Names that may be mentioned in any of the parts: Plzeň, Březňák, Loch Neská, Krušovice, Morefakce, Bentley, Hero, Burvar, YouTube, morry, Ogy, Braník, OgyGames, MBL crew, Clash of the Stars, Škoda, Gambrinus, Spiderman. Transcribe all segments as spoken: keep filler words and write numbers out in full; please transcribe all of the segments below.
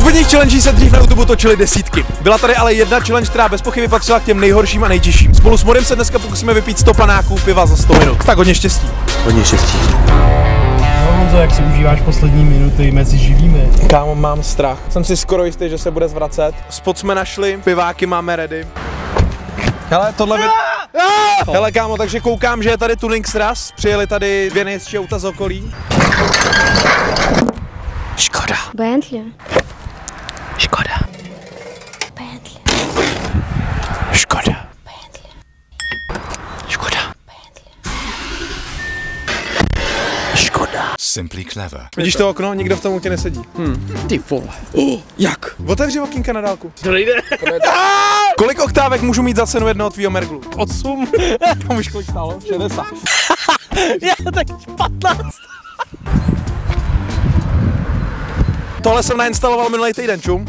Původních challenge se dřív na YouTube točily desítky. Byla tady ale jedna challenge, která bez pochyby patřila k těm nejhorším a nejtěžším. Spolu s Morrym se dneska pokusíme vypít sto panáků piva za sto minut. Tak hodně štěstí. Hodně štěstí. Honzo, jak si užíváš poslední minuty mezi živými? Kámo, mám strach. Jsem si skoro jistý, že se bude zvracet. Spod jsme našli, piváky máme ready. Hele, tohle by... Hele kámo, takže koukám, že je tady tuning sraz. Přijeli tady dvě nejezčí auta z okolí. Škoda. Bentley. Škoda. Bentley. Škoda. Bentley. Škoda. Bentley. Škoda. Simply clever. Vidíš to okno? Nikdo v tom autě nesedí. Hm. Ty vole. Uh, jak? Otevři okýnka na dálku. To nejde. Kolik oktávek můžu mít za cenu jednoho tvýho merglu? osm. Tam už kolik stálo? šedesát. Já tak patnáct. Tohle jsem nainstaloval minulý týden, čum.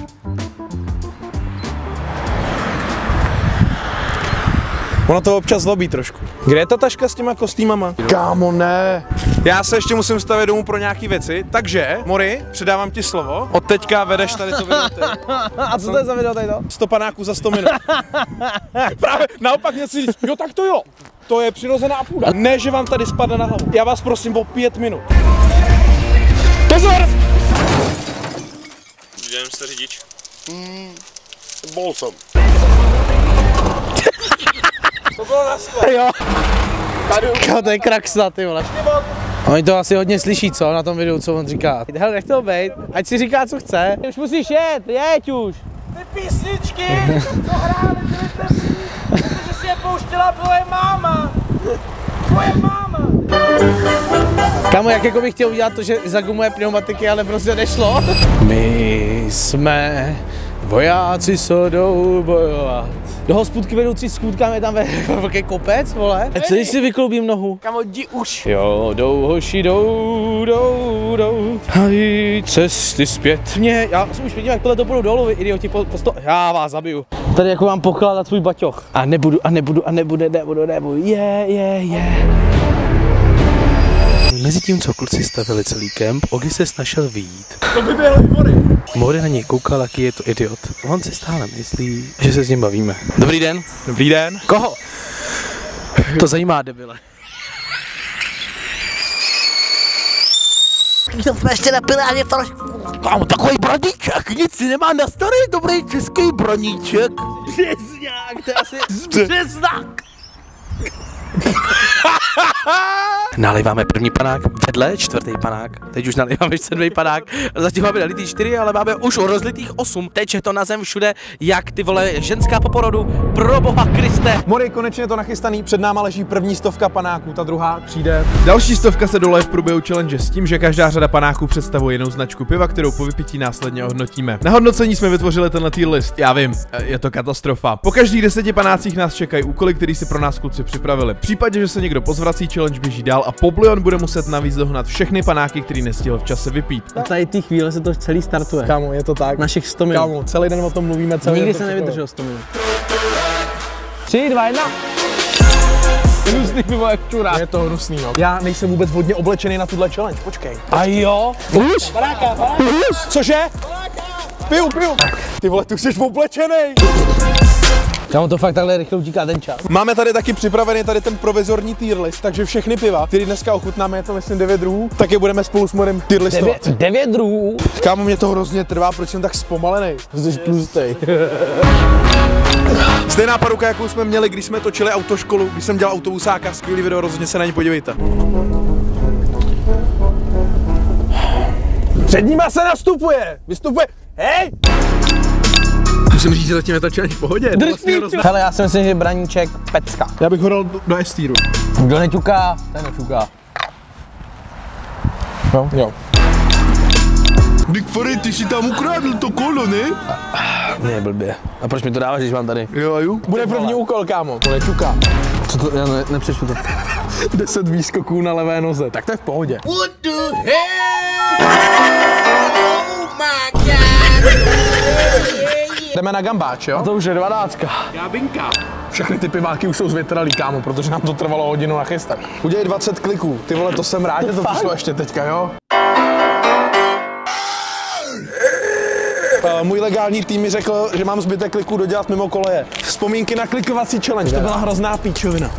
Ono to občas zlobí trošku. Kde je ta taška s těma kostýmama? Kámo, ne. Já se ještě musím stavět domů pro nějaké věci, takže, Mori, předávám ti slovo. Od teďka vedeš tady to video ty. A co to je za video tady to? sto panáků za sto minut. Právě naopak něco říct, jo tak to jo. To je přirozená půda. Ne, že vám tady spadne na hlavu. Já vás prosím o pět minut. Pozor! Dělám se řidič. Mm, bol jsem. To bylo na skle. Jo. Tady to je kraxna, ty vole. Oni to asi hodně slyší, co? Na tom videu, co on říká. Hele, nech to bejt, ať si říká, co chce. Už musíš jet, jeď už. Ty písničky, co hráli, ty písničky, protože si je pouštěla tvoje máma. Tvoje máma. Kámo, jak jako bych chtěl udělat to, že zagumuje pneumatiky, ale prostě nešlo. My jsme vojáci, co jdou bojovat. Do hospůdky vedou tři skůdkami, je tam velký kopec, vole. A co když si vykloubím nohu? Kámo, jdi už. Jo, jdou hoši, jdou, jdou, jdou. Haj, cesty zpět mě. Já už vidím, jak tohle to půjdu dolů, idioti, po, po sto... Já vás zabiju. Tady jako mám pokládat svůj baťoch. A nebudu, a nebudu, a nebude, nebudu, nebudu, je, je, je. Mezitím, co kluci stavili celý kemp, Ogi se snažil vyjít. To by bylo Mori. Mori na něj koukal, jaký je to idiot. On si stále myslí, že se s ním bavíme. Dobrý den. Dobrý den. Koho? To zajímá, debile. Kdo jsme ještě na pilárně trošku. Kámo, takový braníček, nic si nemá na starý dobrý český braníček. Březňák, to je asi Březňák. Naliváme první panák, vedle čtvrtý panák, teď už naliváme sedmý panák, zatím máme nalitý čtyři, ale máme už rozlitých osm, teče to na zem všude, jak ty vole, ženská po porodu, pro boha Kriste. Mori, konečně je to nachystaný, před náma leží první stovka panáků, ta druhá přijde. Další stovka se doleje v průběhu challenge s tím, že každá řada panáků představuje jinou značku piva, kterou po vypití následně ohodnotíme. Na hodnocení jsme vytvořili tenhle tý list, já vím, je to katastrofa. Po každých deseti panácích nás čekají úkoly, který si pro nás kluci připravili. V případě, že se někdo pozvrací, challenge běží dál a Poblion bude muset navíc dohnat všechny panáky, který nestihl v čase vypít. A tady té chvíle se to celý startuje. Kámo, je to tak. Našich sto minut. Kámo, celý den o tom mluvíme, celý Nikdy den se nevydržel sto minut. tři, dva, jedna. Hnusný pivo jak čurák. Je to hnusný, jo. Já nejsem vůbec hodně oblečený na tuhle challenge, počkej. A jo. Už? Panáka, panáka. Už? Cože? Panáka. Piju, piju. Ty vole, ty jsi oblečený. Kámo, to fakt takhle rychle utíká ten čas. Máme tady taky připravený tady ten provizorní tier list, takže všechny piva, které dneska ochutnáme, je to myslím devět druhů, tak je budeme spolu s Morem tier listovat. devět druhů? Kámo, mě to hrozně trvá, proč jsem tak zpomalený? Jsi tlustej. Stejná paruka, jakou jsme měli, když jsme točili autoškolu, když jsem dělal autobusáka, skvělý video, rozhodně se na ně podívejte. Před nima se nastupuje, vystupuje, hej! Musím říct, že zatím je ta challenge v pohodě. Hele, já si myslím, že braníček pecka. Já bych ho dal do estíru. Kdo neťuká, ten neťuká. No, jo. Big Furry, ty si tam ukradl to kolo, ne? Ne, blbě. A proč mi to dáváš, když mám tady? Jo, jo. Bude první úkol, kámo. To neťuká. Co to? Já ne, nepřečtu to. deset výskoků na levé noze. Tak to je v pohodě. What the hell? Oh my god! Jdeme na gambáč, jo? A to už je dvanáctka. Jábinka. Všechny ty piváky už jsou zvětralý, kámo, protože nám to trvalo hodinu na chystat. Udělej dvacet kliků, ty vole, to jsem rád, že to přišlo ještě teďka, jo? Můj legální tým mi řekl, že mám zbytek kliků dodělat mimo koleje. Vzpomínky na klikovací challenge, to byla hrozná píčovina.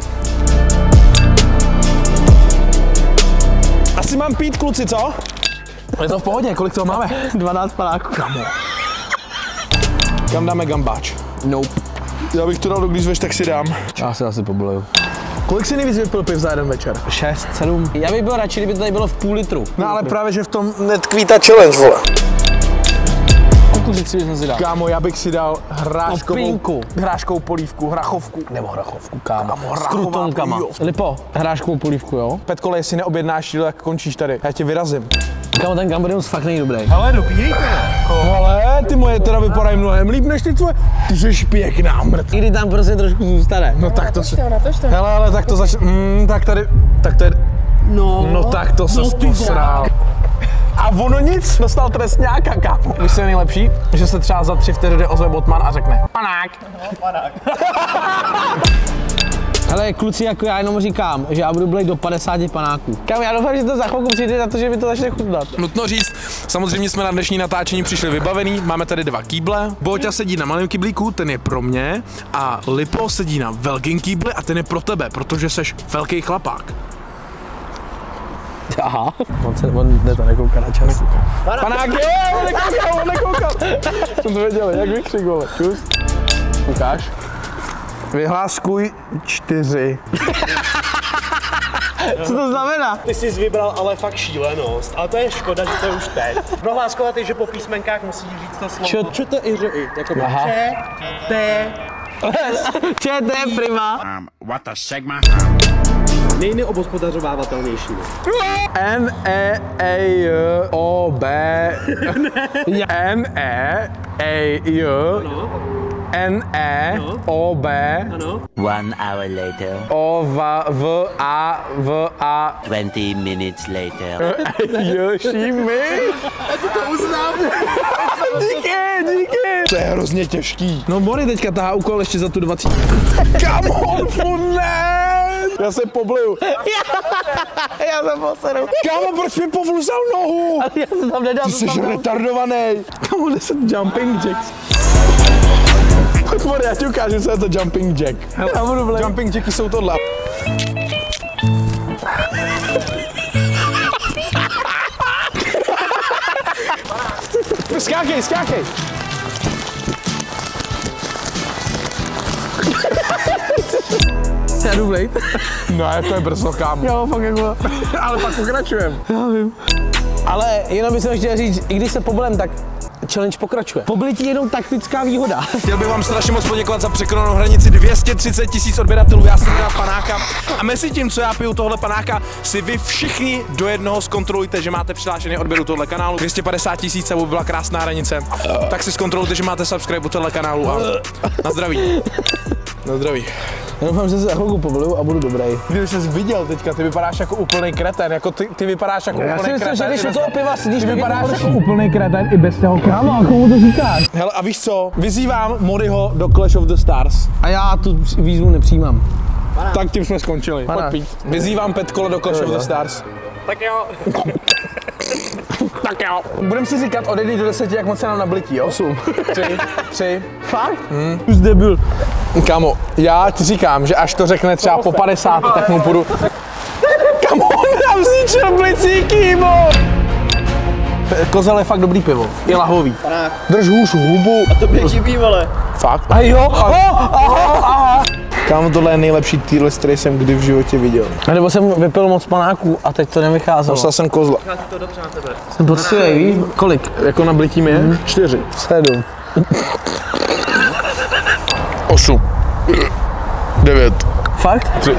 Asi mám pít, kluci, co? Je to v pohodě, kolik toho máme? dvanáct panáků. Kam dáme gambáč? Nope. Já bych to dal do glízveš, tak si dám. Já se asi poboleju. Kolik si nejvíc vypil piv za jeden večer? šest, sedm. Já bych byl radši, kdyby to tady bylo v půl litru. No ale právě, že v tom netkví ta challenge, vole. Kukuřici bychom si dal. Kámo, já bych si dal hráškovou, hráškovou polívku, hrachovku. Nebo hrachovku, kámo. kámo S krutonkama. Lipo, hráškovou polívku, jo? Petkole, jestli neobjednáš jídlo, tak končíš tady. Já tě vyrazím. Kámo, ten Gambrinus fakt není dobrý. Hele, dopíjejte. Hele, ty moje teda vypadají mnohem líp než ty tvoje. Ty jsi pěkná mrt. I kdy tam prostě trošku zůstane. No tak to se... Hele, ale tak to začne... Mm, tak tady... Tak to je... No... No tak to se posrál. A ono nic, dostal trestňáka, kámo. Víš, co je nejlepší? Že se třeba za tři vteřiny ozve botman a řekne panák. No, panák. Ale kluci, jako já jenom říkám, že já budu blejt do padesáti panáků. Kam, já doufám, že to za chvilku přijde na to, že mi to začne chutnat. Nutno říct, samozřejmě jsme na dnešní natáčení přišli vybavený, máme tady dva kýble. Boťa sedí na malém kýblíku, ten je pro mě, a Lipo sedí na velkým kýbli a ten je pro tebe, protože seš velký chlapák. Aha. On se, on jde to nekouká na čas. Panák, jo, on nekoukal, on nekoukal. Jsem to věděl, jak vykřik, vole, čus. Ukáž. Vyhláskuj čtyři. Co to znamená? Ty jsi vybral ale fakt šílenost, ale to je škoda, že to je už teď. Prohláskovat je, že po písmenkách musí říct to slovo. Čo, čo to i ři, jako če, te, če, te, prima. What a segma. Nejneobospodařovávatelnější. N, E, E, O, B, N, E, E, N, E, O, B, one hour later, O, V, A, V, A, twenty minutes later. Joši, my? Já ti to uznám. Díky, díky. To je hrozně těžký. No Morry teďka tahá úkol ještě za tu dvacet. Come on, ne! Já se pobliju. Já se poseru. Kámo, proč mi povluzal nohu? Ale já se tam nedám. Ty jsi retardovaný. Kámo, deset jumping jacks. Morry, já ti ukážu, co je to jumping jack. Hele, jumping jacky jsou tohle. Skákej, skákej. Já jdu blejt. No, to je brzo, kámo. Jo, fakt jako... Ale pak pokračujem. Já vím. Ale jenom bych chtěl říct, i když se poblem, tak challenge pokračuje. Poblití jenom taktická výhoda. Chtěl bych vám strašně moc poděkovat za překonanou hranici dvě stě třicet tisíc odběratelů. Já jsem měl panáka a mezi tím, co já piju tohle panáka, si vy všichni do jednoho zkontrolujte, že máte přihlášený odběru tohle kanálu. dvě stě padesát tisíc, aby byla krásná hranice. Tak si zkontrolujte, že máte subscribe u tohle kanálu a na zdraví. Na zdraví. Já doufám, že se za chvilku povoluju a budu dobrý. Kdyby jsi viděl teďka, ty vypadáš jako úplný kreten, jako ty, ty vypadáš jako já úplný kreten. Já si myslím, že když to piva sníš, vypadáš jako úplný kreten i bez toho kámo, a komu to říkáš? Hele, a víš co? Vyzývám Morryho do Clash of the Stars. A já tu výzvu nepřijímám. Panáč. Tak tím jsme skončili. Pojď. Vyzývám Petkole do Clash of the Stars. Tak jo. Tak jo. Budeme si říkat od jedné do deseti, jak moc se nám nablití, jo? osm. tři. tři. Fakt? Hmm. Už debil. Kámo, já ti říkám, že až to řekne třeba po padesáti, tak mu půjdu... Kámo, on nám zničil blicíky, bo! Kozela je fakt dobrý pivo. Je lahvový. Drž hůř hubu. A to běží bývole. Fakt? A jo. Aha. Kámo, tohle je nejlepší týhle, který jsem kdy v životě viděl. A nebo jsem vypil moc panáků a teď to nevycházelo. Dostal jsem kozla. Vychází to dobře na tebe. Jsem poctivý, víš? Kolik? Jako nablití mi je? Mm. Čtyři. Sedm. Osm. Devět. Fakt? Tři.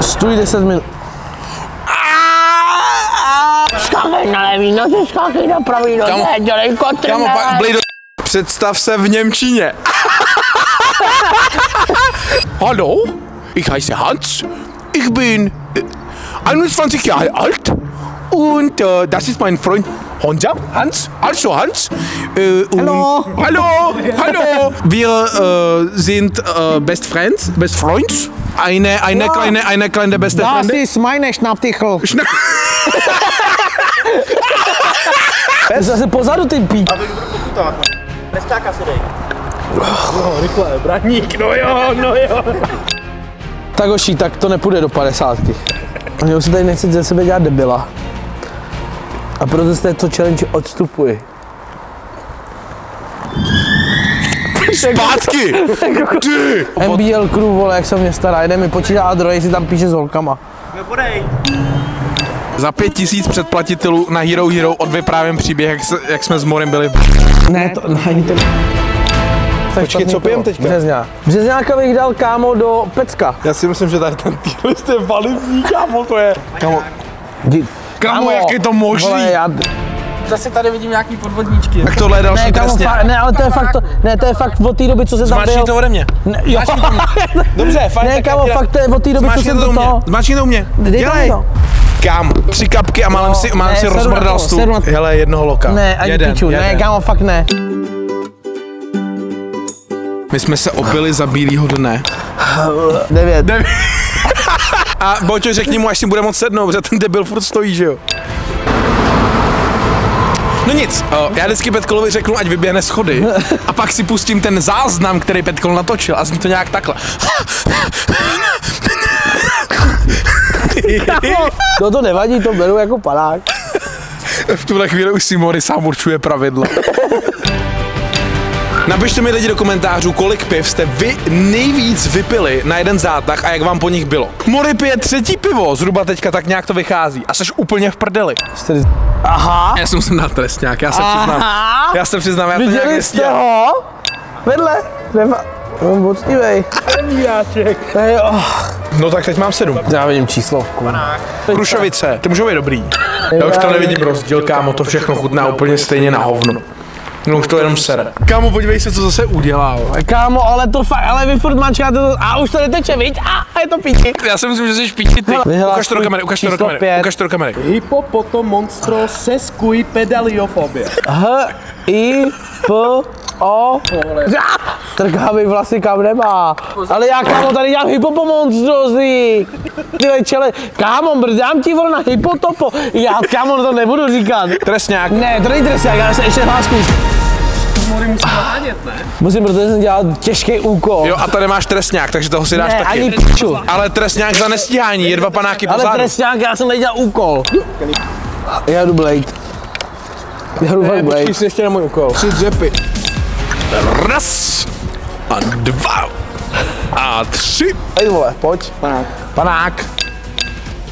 Stůj deset minut. Skákej na levý noci, skákej na pravý noci, dělej kotr. Kámo, pak blej do... Představ se v němčině. Hallo, ich heiße Hans, ich bin einundzwanzig Jahre alt und äh, das ist mein Freund Honza, Hans, also Hans. Äh, hallo, hallo, hallo. Wir äh, sind äh, Best Friends, Best Freunds. Eine, eine ja. kleine, eine kleine beste Freundin. Das Freunde. Ist meine Schnapptichel. Schna Pes zase pozadu, ty pík. A budu pokutávat. Pestáka si dej. No, rychle, Braník, no jo, no jo. Tak hoši, tak to nepůjde do padesátky. Já už si tady nechci ze sebe dělat debila. A proto z této challenge odstupuji. Zpátky! Ty! M B L crew, vole, jak se mě stará, jeden mi počítá a druhý si tam píše s holkama. No podej! Za pět tisíc předplatitelů na Hero Hero odvyprávím příběh, jak, se, jak jsme s Morym byli. Ne, to není to. Počkej, co pijem teďka? Březňák. Březňáka bych dal, kámo, do pecka. Já si myslím, že tady ten týlist je valivní, kámo, to je. Kámo, Kámo, kámo jak je to možný? Já... Zase tady vidím nějaký podvodníčky. Tak tohle je další trestně. Ne, ale to je fakt, to, ne, to je fakt od té doby, co se tam byl. Zmáčkni to ode mě. Ne, jo. To mě. Dobře, fajn. Ne, kámo, fakt to je od té doby, co jsem do toho. Zmáčkni to u mě. Dělej. Kámo, tři kapky a málem si, málem si rozmrdal stůl. Hele, jednoho loka. Ne, ani piču. Ne, kámo, fakt ne. My jsme se opili za bílýho dne. Devět. Devět. A Boťo, řekni mu, až si bude moc sednout, protože ten debil furt stojí, že jo? No nic, o, já vždycky Petkolovi řeknu, ať vyběhne schody a pak si pustím ten záznam, který Petkol natočil a zní to nějak takhle. No to nevadí, to beru jako panák. V tuhle chvíli už si Morry sám určuje pravidlo. Napište mi lidi do komentářů, kolik piv jste vy nejvíc vypili na jeden zátah a jak vám po nich bylo. Morry pije třetí pivo, zhruba teďka tak nějak to vychází a jsi úplně v prdeli. Aha. Já jsem musel dát trestňák, já se přiznám. Já se přiznám, já to nějak nestíhám. Viděli jste ho? Vedle. Neva... Mám odstívej. No tak teď mám sedm. Já vidím číslovku. Krušovice, ty můžou být dobrý. Já už to nevidím rozdíl, kámo, to všechno chutná úplně stejně na hovno. No už to jenom sere. Kámo, podívej se, co zase udělal. Kámo, ale to fakt, ale vy furt mačkáte to a už to neteče, viď? A, a je to píči. Já si myslím, že jsi píči, ty. Ukaž to do kamery, ukaž to do kamery, ukaž to do kamery. Hypopoto monstro seskuj pedaliofobie. H, I, P, O. Trkávej vlasy kam nemá. Ale já, kámo, tady dělám hypopomonstrozí. Tyhle čele, kámo, brdám ti vol na hypotopo. Já, kámo, to nebudu říkat. Trestňák. Ne, to není trestňák, já se ještě hláskuji. Morry musím hádět, ne? Musím, protože jsem dělal těžký úkol. Jo, a tady máš trestňák, takže toho si dáš ne, taky. Ani piču. Ale trestňák za nestíhání, je dva panáky pozadu. Ale trestňák, já jsem nedělal úkol. Já jdu blade. Já jdu ne, blade. Počkej si ještě na můj úkol. Tři dřepy. Raz. A dva. A tři. Hej vole, pojď. Panák. Panák.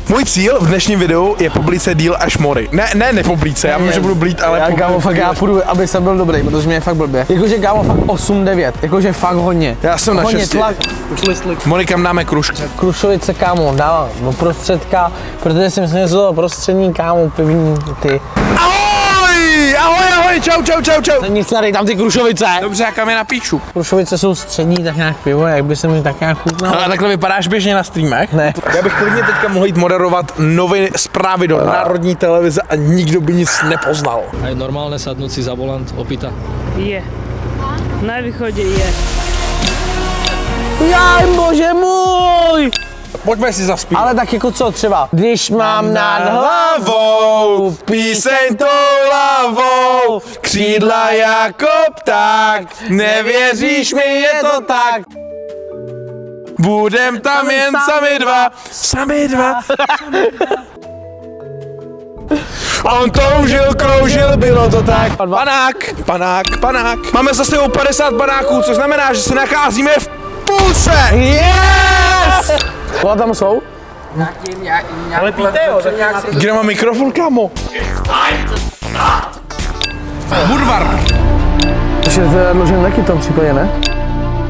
Můj cíl v dnešním videu je poblíce díl až Morry. Ne, ne, ne poblíce, já vím, že budu blít, ale... Já, kámo, fakt já půjdu, aby jsem byl dobrý, protože mě je fakt blbě. Jakože, kámo, fakt osm devět, jakože fakt hodně. Já jsem na šesti. Morry, kam dáme krušku? Krušovice, kámo, dávám do prostředka, protože si myslím, že to prostřední, kámo, pivní, ty. Ahoj, ahoj, ahoj, čau, čau, čau, čau. Nic tady, tam ty Krušovice. Dobře, já kam je napíču. Krušovice jsou střední, tak nějak pivo, jak by se mi tak nějak chutnalo. Ale takhle vypadáš běžně na streamech? Ne. Já bych klidně teďka mohl jít moderovat nové zprávy do národní televize a nikdo by nic nepoznal. A je normálně sadnout si za volant opita? Je. Na východě je. Jaj, bože můj! Pojďme si zaspívat. Ale tak jako co třeba? Když mám, mám nad hlavou píseň tou hlavou, křídla jako pták, nevěříš mi, je to tak. Budem tam jen sami dva, sami dva. On toužil, kroužil, bylo to tak. Panák, panák, panák. Máme zase o padesát panáků, což znamená, že se nacházíme v půlce. Yes! Kola tam jsou? Nějaký, nějaký, ale píte jo, tak nějak si... Kde mám mikrofon, kámo? Burvar! Takže to je dložen taky v tom případě, ne?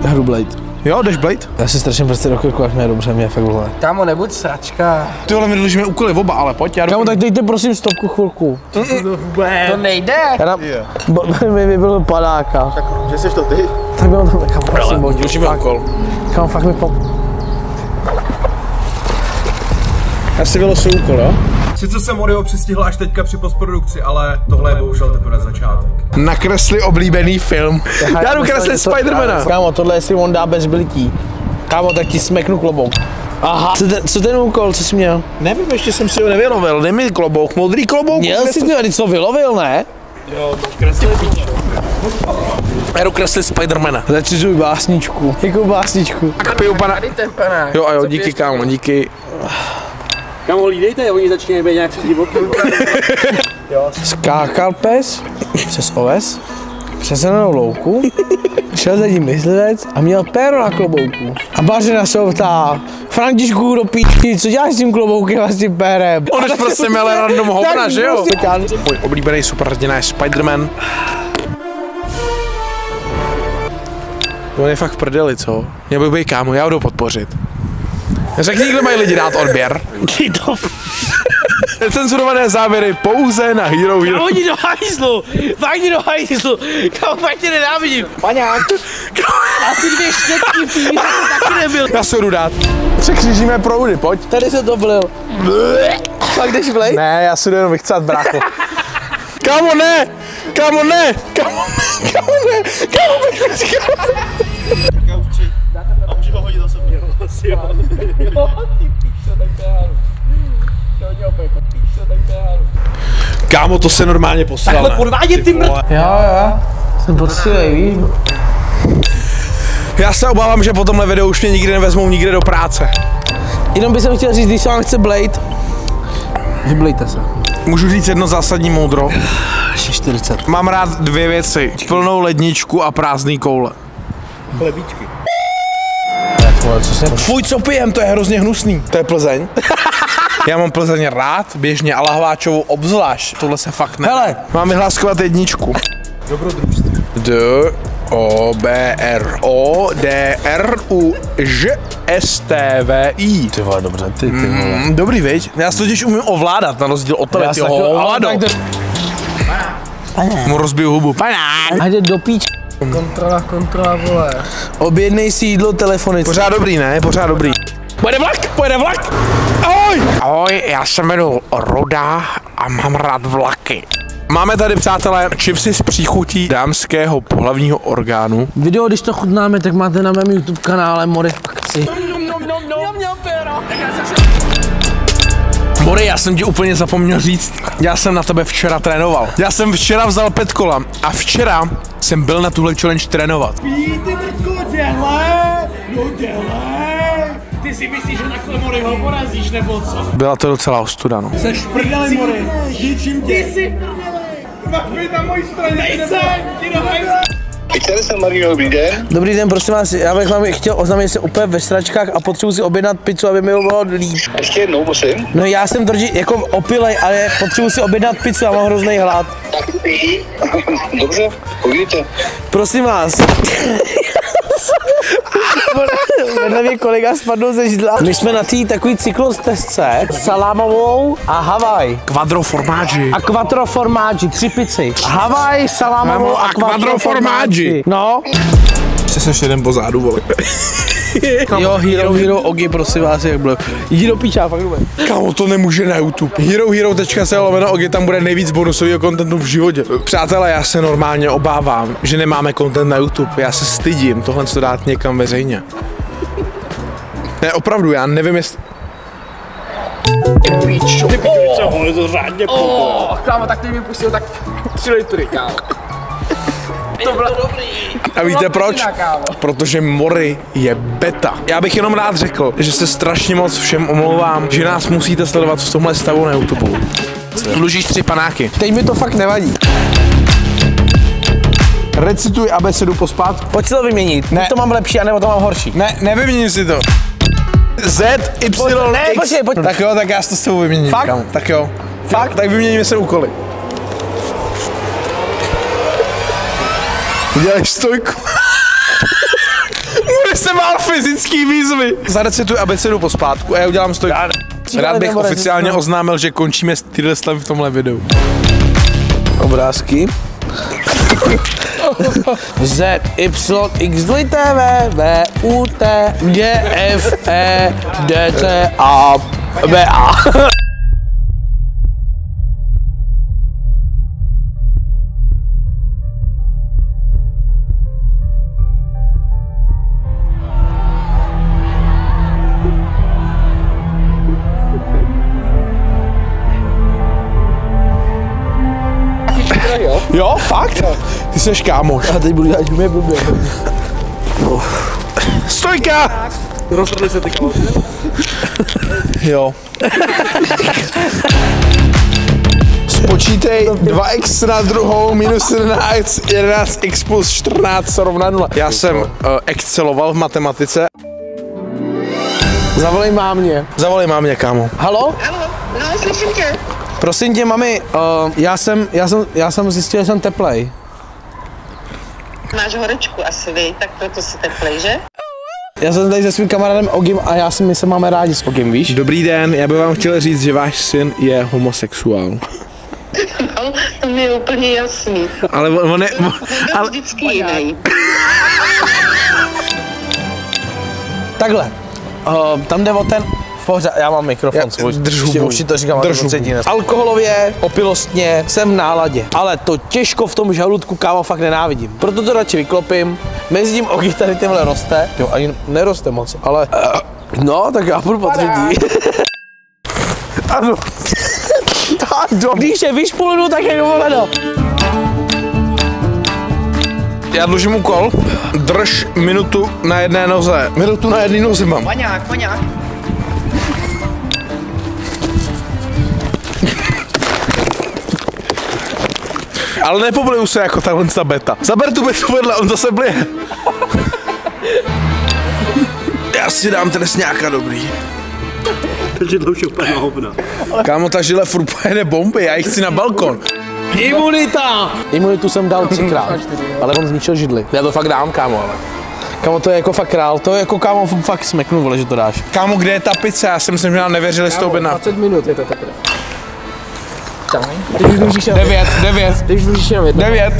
Já jdu blade. Jo, jdeš blade? Já si strašně prostě do krku, až mě je dobře, mě je fakt dlouhé. Kámo, nebuď sračka. Ty vole, my dlužíme úkoly oba, ale pojď, já jdu... Kámo, tak dejte prosím stopku chvilku. Mm -mm. To nejde! Já dám... Yeah. mi vybil padáka. Tak, že jsi to ty? Tak mi on tam... Kámo, prosím, boď. Dlužíme úkol. Kámo, fakt mi pop... Asi vylosuji úkol, jo? Sice jsem Morryho přistihl až teďka při postprodukci, ale tohle je bohužel teprve začátek. Nakresli oblíbený film. Já, já jdu kreslit Spidermana. Kámo, tohle jestli on dá bez blití. Kámo, tak ti smeknu klobouk. Aha. Co ten, co ten úkol, co jsi měl? Nevím, ještě jsem si ho nevylovil, dej mi klobouk, modrý klobouk. Měl jsi to, co vylovil, ne? Jo, kreslit. Peru kreslit Spidermana. Začizuj básničku. Jakou básničku? Tak piju pana. Jo a jo, díky kámo, díky. Kámo, lídejte, oni začínají být nějak se divoký. Skákal pes přes oves, přes zelenou louku, šel za ním myslivec a měl péro na klobouku. A bařena se ho ptá, Františku do píči, co děláš s tím kloboukem a s tím pérem? On už prostě měl random hovna, že jo? Můj oblíbený superhrdina je Spiderman. On je fakt v prdeli, co? Měl bych být kámo, já ho jdu podpořit. Řekni, kde mají lidi dát odběr. Necenzurované závěry pouze na Hero Hero. Kámo, jdi do hajzlu! Fakt jdi do hajzlu! Kámo, fakt tě nenávidím! Paňák! Asi dvě štětky v týdě, taky nebyl. Já se jdu dát. Překřížíme proudy, pojď. Tady se to blil. Fakt jdeš vlej? Ne, já se jdu jenom vychcat, brácho. Kámo, ne! Kámo, ne! Kámo, ne! Kámo, ne! Kámo, ne! Kámo, ne! Kámo, ne! A můžu ho hodit osobně. Jo, ty píčo, tak to já. Kámo, to se normálně poslal. Takhle podvádět ty mrtvý. Jo, jo, jsem poctivý, víš. Já se obávám, že po tomhle videu už mě nikdy nevezmou nikde do práce. Jenom bych chtěl říct, když se vám chce blade, vyblejte se. Můžu říct jedno zásadní moudro. čtyřicet. Mám rád dvě věci. Plnou ledničku a prázdný koule. Chlebíčky. Fuj, co pijem, to je hrozně hnusný. To je Plzeň. Já mám Plzeň rád, běžně, a lahváčovou obzvlášť. Tohle se fakt ne. Hele, mám vyhláskovat jedničku. Dobrodružství. D, O, B, R, O, D, R, U, Ž, S, T, V, I. Ty vole, dobře, ty, ty vole. Mm, dobrý, viď? Já se totiž umím ovládat, na rozdíl od tebe, ty ho ovládou. Mu rozbiju hubu. Panák. A jde do píč. Kontrola, kontrola, vole. Objednej si jídlo telefonicky. Pořád dobrý, ne? Pořád dobrý. Pojede vlak, pojede vlak. Ahoj! Ahoj, já se jmenuji Roda a mám rád vlaky. Máme tady, přátelé, chipsy s příchutí dámského pohlavního orgánu. Video, když to chutnáme, tak máte na mém YouTube kanále Morefakci. Morry, já jsem ti úplně zapomněl říct, já jsem na tebe včera trénoval. Já jsem včera vzal pět kola a včera jsem byl na tuhle challenge trénovat. Píjte teďko, děhle, no děhle, ty si myslíš, že takhle Morryho porazíš nebo co? Byla to docela ostuda, no. Jseš prdeli, Morry, ničím tě. Ty jsi prdeli, na mojí straně, ty nebo... Ty dohajte. Jsem Mario, dobrý den. Dobrý den, prosím vás, já bych vám chtěl oznámit, že jsem úplně ve sračkách a potřebuji si objednat pizzu, aby mi ho bylo líp. Ještě jednou, prosím. No já jsem troši jako opilej, ale potřebuji si objednat pizzu, já mám hrozný hlad. Dobře, povídejte. Prosím vás. Vedle mě kolega spadl ze židla. My jsme na té takové cyklostezce salámovou a Havaj. Quattro formaggi. A quattro formaggi, tři pici. Havaj, salámovou a quattro formaggi. No. Přesneš jeden pozádu, vole. Jo, Hero Hero, Ogy, prosím vás, jak bylo. Jdi do píča, fakt dobré. Kámo, to nemůže na YouTube. HeroHero.se lomeno Ogy, tam bude nejvíc bonusového kontentu v životě. Přátelé, já se normálně obávám, že nemáme kontent na YouTube. Já se stydím tohle co dát někam veřejně. Ne, opravdu, já nevím, jestli... Ty píčo, ty píčo, vole, to řádně půjde. Kámo, tak ty mi pustil tak tři litry, kámo. To bylo dobrý. A víte proč? Protože Morry je beta. Já bych jenom rád řekl, že se strašně moc všem omlouvám, že nás musíte sledovat v tomhle stavu na YouTube. Dlužíš tři panáky. Teď mi to fakt nevadí. Recituj abecedu pospátku. Pojď si to vyměnit. Ne. To mám lepší, anebo to mám horší. Ne, nevyměním si to. Z, Y, pojď, ne, X. Počkej, pojď. Tak jo, tak já si to s tebou vyměním. Fakt? Kam? Tak jo. Fakt? Tak vyměníme se úkoly. Děláš stojku. Můžeš se mál fyzický výzvy. Zarecituj abecedu pospátku a já udělám stojku. Rád bych oficiálně oznámil, že končíme tyhle stavy v tomhle videu. Obrázky. Z, Y, X, D, T, V, V, U, T, G, F, E, D, C, A, B, A. Jo, fakt? Jo. Ty seš kámoš. A teď budu dělat mě blbě. No. Stojka! Rozhodli se ty kámoš. Jo. Počítej dva x na druhou, minus jedenáct, jedenáct x plus čtrnáct rovná nula. Já jsem uh, exceloval v matematice. Zavolej mámě. Zavolej mámě, kámo. Halo? Halo, no, slyším tě. Prosím tě, mami, uh, já, jsem, já, jsem, já jsem zjistil, že jsem teplej. Máš horečku asi, vy, tak proto jsi teplej, že? Já jsem tady se svým kamarádem Ogym a já si my se máme rádi s Ogym, víš? Dobrý den, já bych vám chtěl říct, že váš syn je homosexuál. No, to mi je úplně jasný. Ale on, on je... On, ale... vždycky jiný. Takhle, uh, tam jde o ten... Pořád, já mám mikrofon svůj. Už to říkám, držu. Alkoholově, opilostně, jsem v náladě. Ale to těžko v tom žaludku, kámo, fakt nenávidím. Proto to radši vyklopím. Mezi tím Ogy tady tímhle roste. Jo, ani neroste moc, ale... No, tak já budu potředí. Ano. Když je vyšpulnu, tak je dovoleno. Já dlužím úkol. Drž minutu na jedné noze. Minutu na jedné noze mám. Paňák, paňák. Ale nepobliju se jako tahle ta beta. Zaber tu betu vedle, on zase blije. Já si dám trestňáka dobrý. Takže to už je úplně hovna. Kámo, ta žile furt pojede bomby, já jich chci na balkon. Imunita! Imunitu jsem dal třikrát, ale on zničil židli. Já to fakt dám, kámo, ale. Kámo, to je jako fakt král, to je jako kámo fakt smeknu, vole, že to dáš. Kámo, kde je ta pizza? Já si myslím, že nám nevěřili s tou bedna. dvacet minut je to takhle. Teď už dlužíš jenom devět, devět. Teď už dlužíš jenom jedno. devět.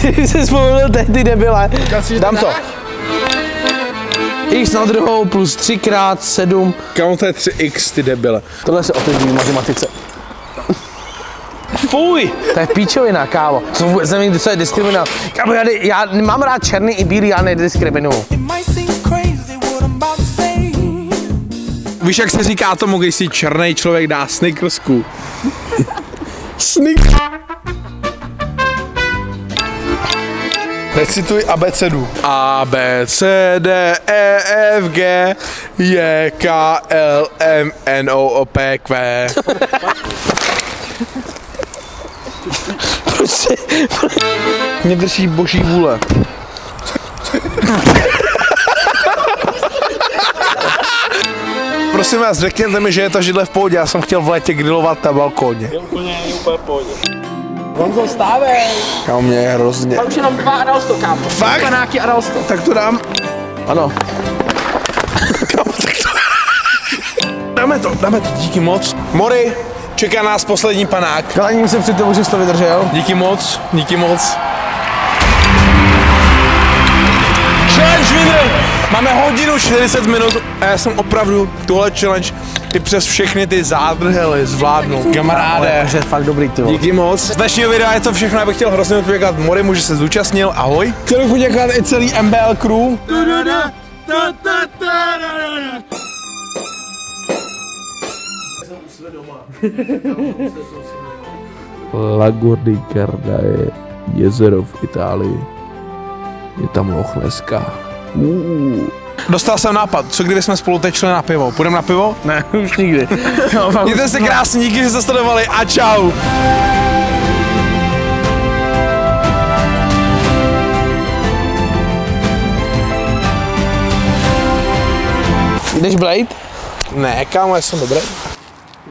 Kdyby se vzpomínal tehdy debile. Dám to. X na druhou plus tři krát sedm. Kámo, to je tři x, ty debile. Tohle se otevří v matematice. Fuj! To je píčovina, kámo. Co vůbec nevím, co je diskriminace. Kámo, já, já mám rád černý i bílý, já nediskriminuju. Víš, jak se říká tomu, když si černý člověk dá snickersku? Snickers. Recituj abecedu. A, B, C, D, E, F, G, J, K, L, M, N, O, O, P, Q. Mě drží boží vůle. Prosím vás, řekněte mi, že je ta židle v pohodě, já jsem chtěl v létě grilovat na balkóně. Je úplně, je úplně v pohodě. Honzo, stávej! Kámo, mě je hrozně. Tam už jenom dva Adalsto, kámo. Fakt? Panáky Adalsto. Tak to dám. Ano. Kámo, tak to dáme to, dáme to, díky moc. Morry, čeká nás poslední panák. Klaním se při tomu, že jsi to vydržel. Díky moc, díky moc. Challenge winner! Máme hodinu čtyřicet minut a já jsem opravdu tuhle challenge i přes všechny ty zádrhely zvládnu. Kamaráde, je fakt dobrý, ty. Díky moc. Z dnešního videa je to všechno, já bych chtěl hrozně poděkovat Morrymu, že se zúčastnil, ahoj. Chtěl bych poděkovat i celý M B L crew. Lagordicarda je jezero v Itálii. Je tam Loch Neská. Uh. Dostal jsem nápad, co kdyby jsme spolu tečli na pivo. Půjdeme na pivo? Ne, už nikdy. Mějte se krásně, díky, že jste sledovali a čau! Jdeš Blade? Ne, kámo, já jsem dobrý.